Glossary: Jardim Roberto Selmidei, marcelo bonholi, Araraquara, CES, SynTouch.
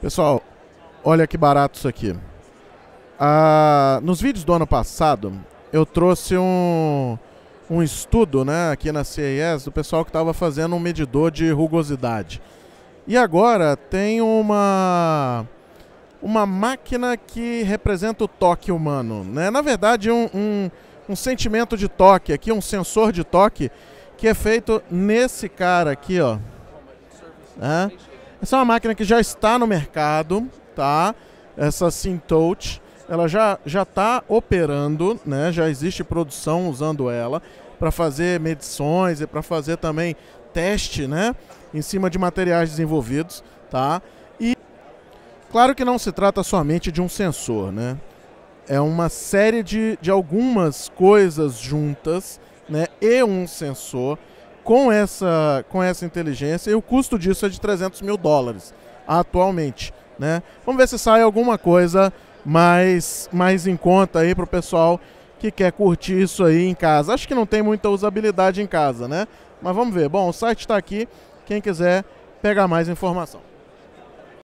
Pessoal, olha que barato isso aqui. Nos vídeos do ano passado, eu trouxe um estudo, né, aqui na CES, do pessoal que estava fazendo um medidor de rugosidade. E agora tem uma máquina que representa o toque humano, né? Na verdade, um sentimento de toque aqui, um sensor de toque, que é feito nesse cara aqui, ó. É. Essa é uma máquina que já está no mercado, tá? Essa SynTouch, ela já está operando, né? Já existe produção usando ela para fazer medições e para fazer também teste, né, em cima de materiais desenvolvidos, tá? E claro que não se trata somente de um sensor, né? É uma série de algumas coisas juntas, né? E um sensor com essa inteligência, e o custo disso é de $300 mil atualmente, né? Vamos ver se sai alguma coisa mais em conta aí para o pessoal que quer curtir isso aí em casa. Acho que não tem muita usabilidade em casa, né? Mas vamos ver. Bom, o site está aqui. Quem quiser pegar mais informação.